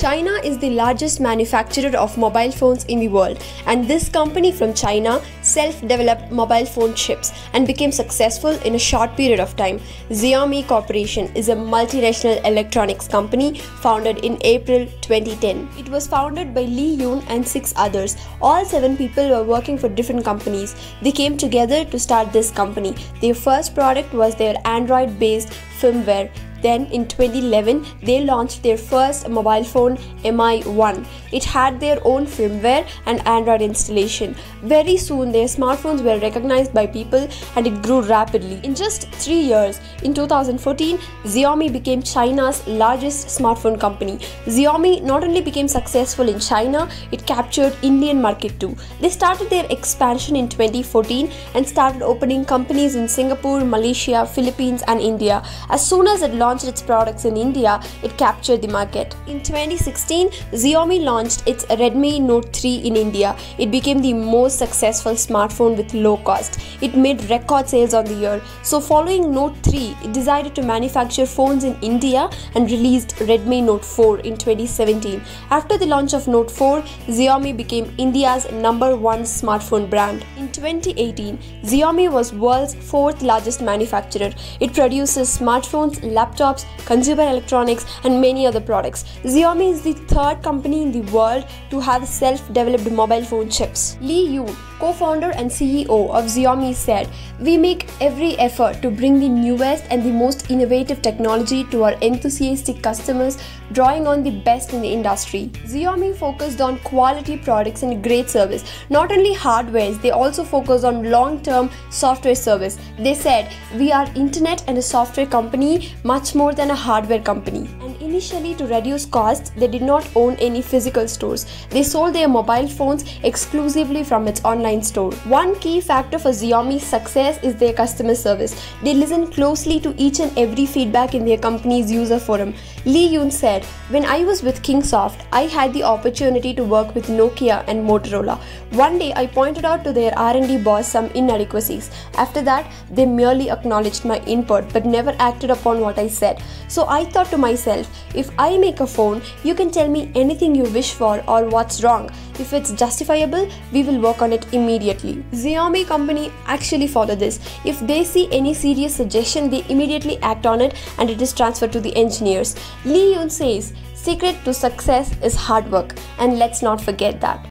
China is the largest manufacturer of mobile phones in the world, and this company from China self-developed mobile phone chips and became successful in a short period of time. Xiaomi Corporation is a multinational electronics company founded in April 2010. It was founded by Li Yun and 6 others. All 7 people were working for different companies. They came together to start this company. Their first product was their Android-based firmware. Then in 2011, they launched their first mobile phone, Mi One. It had their own firmware and Android installation. Very soon, their smartphones were recognized by people and it grew rapidly. In just 3 years, in 2014, Xiaomi became China's largest smartphone company. Xiaomi not only became successful in China, it captured Indian market too. They started their expansion in 2014 and started opening companies in Singapore, Malaysia, Philippines and India. As soon as it launched its products in India, it captured the market. In 2016, Xiaomi launched its Redmi Note 3 in India. It became the most successful smartphone with low cost. It made record sales on the year. So following Note 3, it decided to manufacture phones in India and released Redmi Note 4 in 2017. After the launch of Note 4, Xiaomi became India's #1 smartphone brand. In 2018, Xiaomi was world's 4th largest manufacturer. It produces smartphones, laptops, consumer electronics and many other products. Xiaomi is the 3rd company in the world to have self-developed mobile phone chips. Li Yun, co-founder and CEO of Xiaomi, said, "We make every effort to bring the newest and the most innovative technology to our enthusiastic customers, drawing on the best in the industry." Xiaomi focused on quality products and great service. Not only hardware, they also focused on long-term software service. They said, "We are internet and a software company, much more than a hardware company." And initially, to reduce costs, they did not own any physical stores. They sold their mobile phones exclusively from its online store. One key factor for Xiaomi's success is their customer service. They listen closely to each and every feedback in their company's user forum. Li Yun said, "When I was with Kingsoft, I had the opportunity to work with Nokia and Motorola. One day, I pointed out to their R&D boss some inadequacies. After that, they merely acknowledged my input but never acted upon what I said. So I thought to myself, if I make a phone, you can tell me anything you wish for or what's wrong. If it's justifiable, we will work on it immediately." Xiaomi company actually follow this. If they see any serious suggestion, they immediately act on it and it is transferred to the engineers. Li Yun says, "Secret to success is hard work, and let's not forget that."